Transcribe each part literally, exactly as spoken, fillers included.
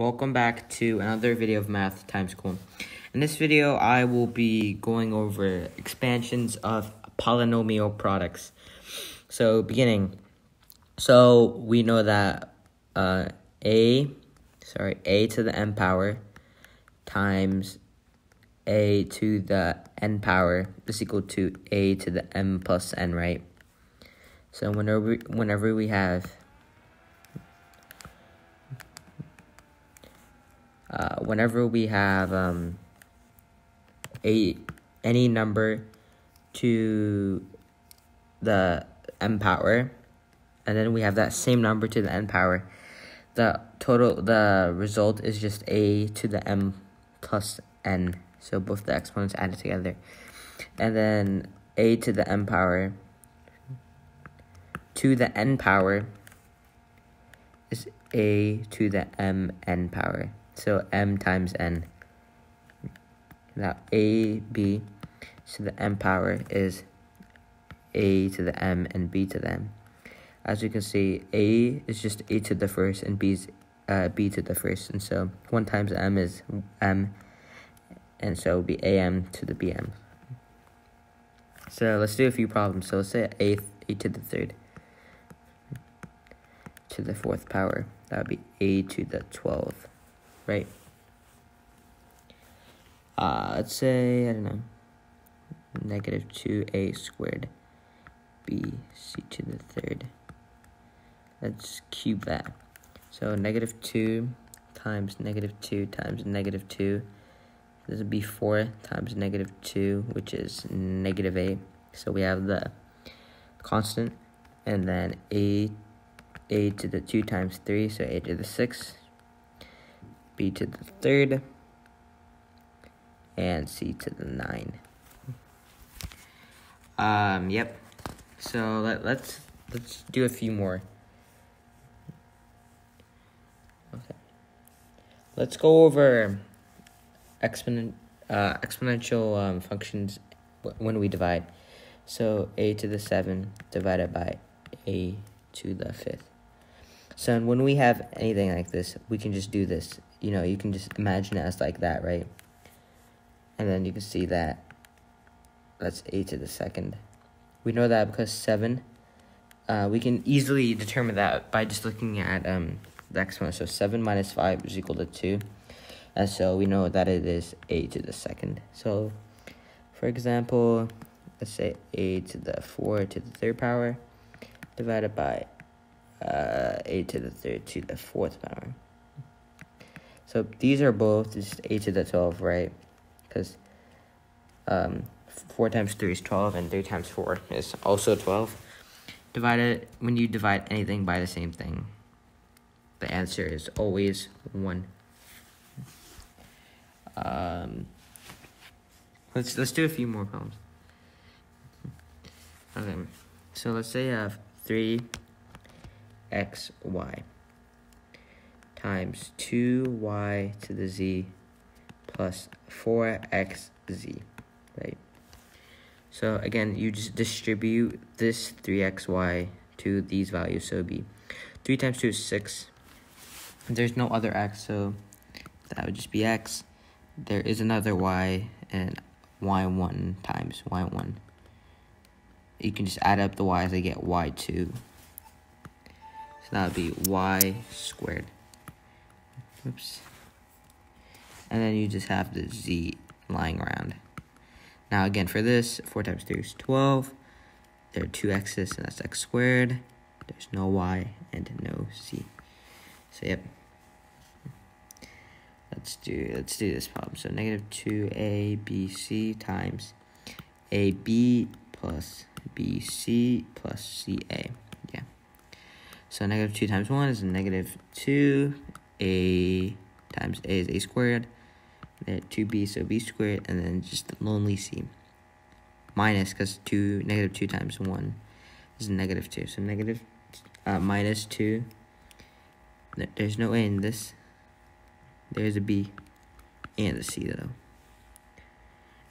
Welcome back to another video of Math Time School. In this video, I will be going over expansions of polynomial products. So, beginning. So, we know that uh, a, sorry, a to the n power times a to the n power is equal to a to the m plus n, right? So, whenever we, whenever we have Uh, whenever we have um, a any number to the n power, and then we have that same number to the n power, the total, the result is just a to the m plus n. So both the exponents added together, and then a to the m power to the n power is a to the m n power. So m times n. Now a, b, so the m power is a to the m and b to the m. As you can see, a is just a to the first and b is uh, b to the first. And so one times m is m. And so it will be am to the bm. So let's do a few problems. So let's say a, a to the third to the fourth power. That would be a to the twelfth. Right. Uh, let's say, I don't know, negative two a squared b c to the third. Let's cube that. So negative two times negative two times negative two. This would be four times negative two, which is negative eight. So we have the constant. And then a, a to the two times three, so a to the six. B to the third, and c to the nine. Um. Yep. So let, let's let's do a few more. Okay. Let's go over exponent uh, exponential um, functions when we divide. So a to the seven divided by a to the fifth. So when we have anything like this, we can just do this. You know, you can just imagine it as like that, right? And then you can see that that's a to the second. We know that because seven, uh, we can easily determine that by just looking at um, the exponent. So seven minus five is equal to two. And so we know that it is a to the second. So, for example, let's say a to the four to the third power divided by uh, a to the third to the fourth power. So these are both just a to the twelve, right? Because um, four times three is twelve, and three times four is also twelve. Divided, when you divide anything by the same thing, the answer is always one. Um, let's let's do a few more problems. Okay, so let's say you have three x y times two y to the z plus four x z, right? So again, you just distribute this three x y to these values, so it'd be three times two is six. There's no other x, so that would just be x. There is another y, and y one times y one. You can just add up the y's to get y two. So that would be y squared. Oops. And then you just have the z lying around. Now again, for this, four times three is twelve. There are two x's, and that's x squared. There's no y and no z. So yep. Let's do let's do this problem. So negative two a b c times a b plus b c plus c a. Yeah. So negative two times one is negative two. A times a is a squared, then two b, so b squared, and then just the lonely c. Minus, because two, negative two times one is negative two. So negative uh, minus two. There's no a in this. There's a b and a c, though.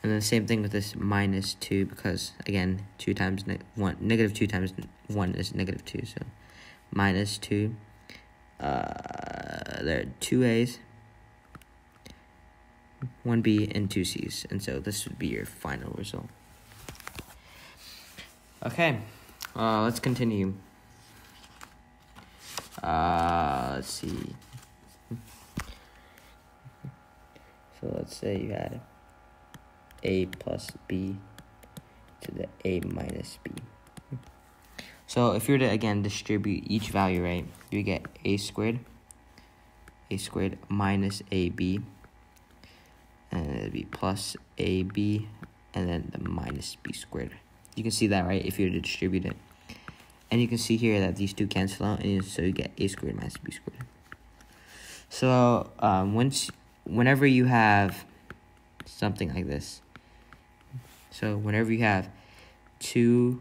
And then same thing with this minus two, because, again, two times ne one, negative two times one is negative two. So minus two. uh, there are two A's, one B, and two C's. And so this would be your final result. Okay, uh, let's continue. Uh, let's see. So let's say you had A plus B to the A minus B. So if you were to, again, distribute each value, right, you get A squared, A squared minus A B, and it would be plus A B, and then the minus B squared. You can see that, right, if you were to distribute it. And you can see here that these two cancel out, and so you get A squared minus B squared. So um, once, whenever you have something like this, so whenever you have two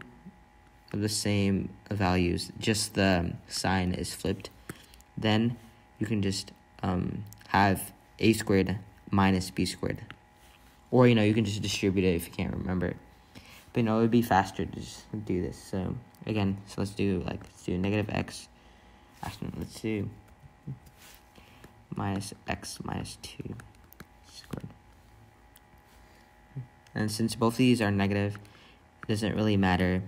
of the same values, just the sign is flipped, then you can just um, have A squared minus B squared. Or, you know, you can just distribute it if you can't remember it. But, you know, it would be faster to just do this. So, again, so let's do, like, let's do negative x. Actually, let's do minus x minus two squared. And since both of these are negative, it doesn't really matter.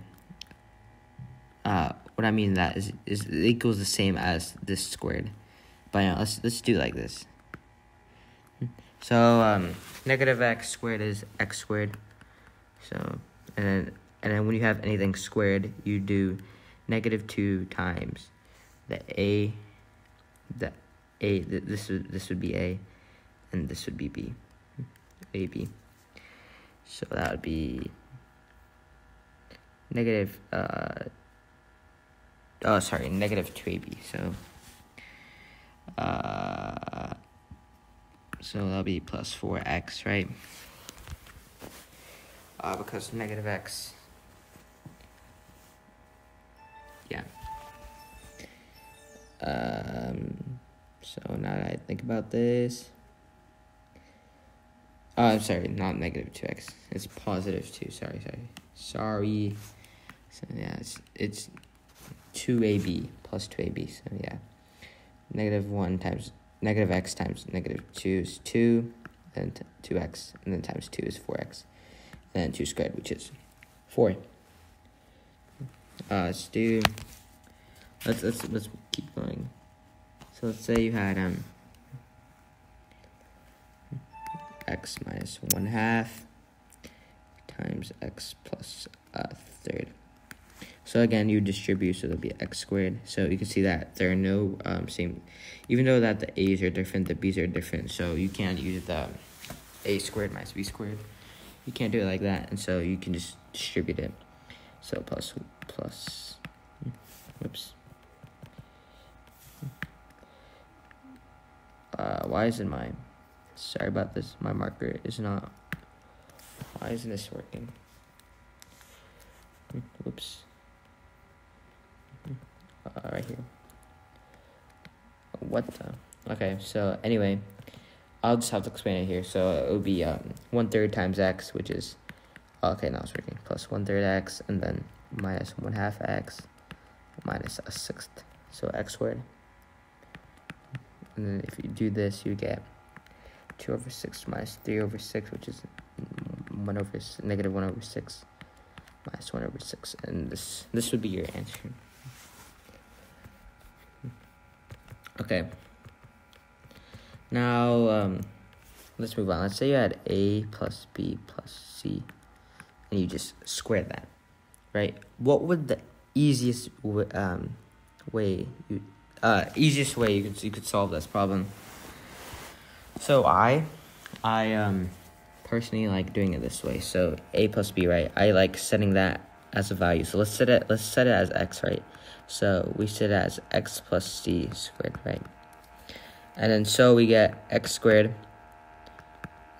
Uh, what I mean that is, is it equals the same as this squared. But, you know, let's, let's do like this. So, um, negative x squared is x squared. So, and then, and then when you have anything squared, you do negative two times the a, the a. This would this would be a, and this would be b, a b. So that would be negative. Uh, oh, sorry, negative two a b. So, uh, so that'll be plus four x, right? Uh, because negative x, yeah. Um, so now that I think about this, oh, I'm sorry, not negative two x. It's positive two. Sorry, sorry, sorry. So yeah, it's it's two a b plus two a b. So yeah, negative one times negative x times negative two is two, then two x, and then times two is four x. And two squared, which is four. Uh, let's do. Let's let's let's keep going. So let's say you had um x minus one half times x plus a third. So again, you distribute, so it'll be x squared. So you can see that there are no um same, even though that the a's are different, the b's are different. So you can't use the a squared minus b squared. You can't do it like that, and so you can just distribute it. So plus, plus, whoops. Uh, why isn't my, sorry about this, my marker is not, why isn't this working? Whoops. Uh, right here. What the, okay, so anyway. I'll just have to explain it here. So it would be um, one third times x, which is... Okay, now it's working. Plus one third x, and then minus one half x, minus a sixth. So x squared. And then if you do this, you get two over six minus three over six, which is one over negative one over six, minus one over six. And this, this would be your answer. Okay. Now, um, let's move on. Let's say you had A plus B plus C, and you just square that, right? What would the easiest w um, way you uh easiest way you could you could solve this problem? So I, I um, personally like doing it this way. So A plus B, right? I like setting that as a value. So let's set it. Let's set it as x, right? So we set it as x plus C squared, right? And then so we get x squared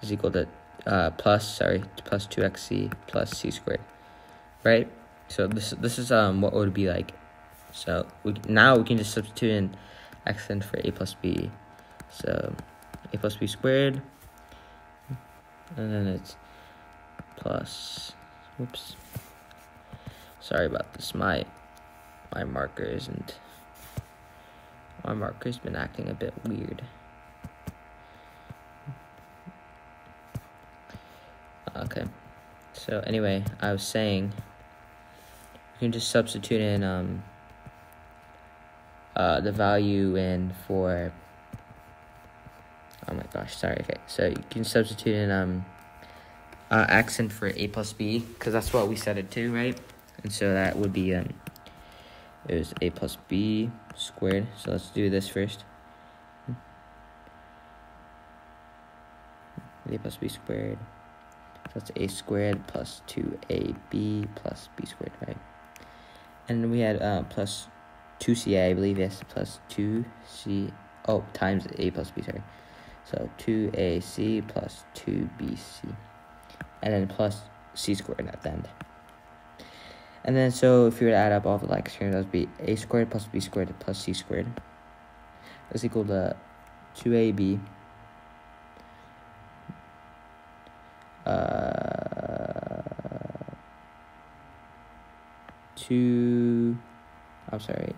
is equal to uh, plus, sorry, plus two x c plus c squared, right? So this this is um what it would be like. So we, now we can just substitute in x in for a plus b. So a plus b squared, and then it's plus, whoops. Sorry about this, my, my marker isn't uh, Marker's been acting a bit weird. Okay, so anyway, I was saying you can just substitute in um, uh, the value in for, oh my gosh, sorry, okay, so you can substitute in um, uh, x in for a plus b, because that's what we set it to, right? And so that would be, um, it was a plus b squared, so let's do this first. A plus b squared. So that's a squared plus two a b plus b squared, right? And we had uh, plus two c a, I believe, yes, plus two c, oh, times a plus b, sorry. So two a c plus two b c, and then plus c squared at the end. And then, so if you were to add up all the like here, that would be a squared plus b squared plus c squared. That's equal to two a b. Uh, two, I'm sorry,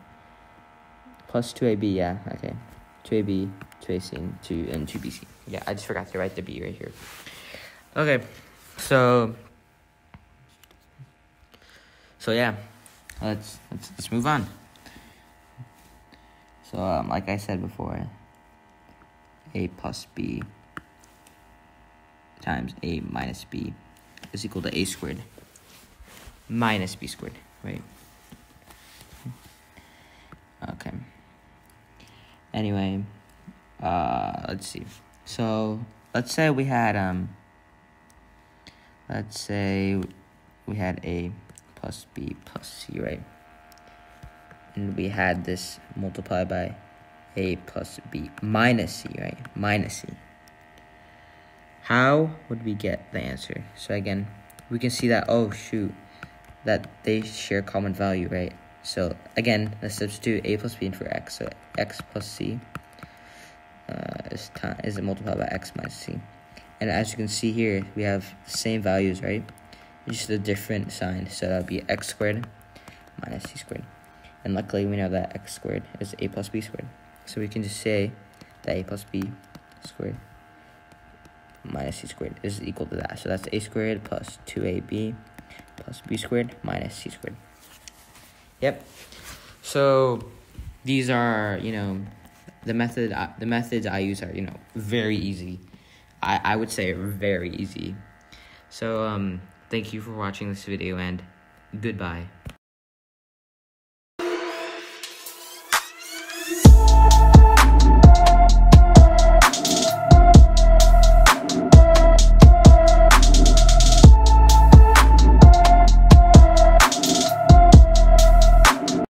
plus two a b, yeah, okay, two a b, two a c, and two, and two b c, yeah, I just forgot to write the b right here. Okay, so, so yeah, let's, let's, let's move on. So, um, like I said before, a plus b times a minus b is equal to a squared minus b squared, right? Okay. Anyway, uh, let's see. So let's say we had um. Let's say we had a plus b plus c, right? And we had this multiplied by a plus b minus c, right? Minus c. How would we get the answer? So again, we can see that, oh shoot, that they share common value, right? So again, let's substitute a plus b in for x. So x plus c uh, is, time, is multiplied by x minus c. And as you can see here, we have the same values, right? Just a different sign. So that would be x squared minus c squared. And luckily, we know that x squared is a plus b squared. So we can just say that a plus b squared minus c squared is equal to that. So that's a squared plus two a b plus b squared minus c squared. Yep. So these are, you know, the method I, the methods I use are, you know, very easy. I, I would say very easy. So um, thank you for watching this video, and goodbye.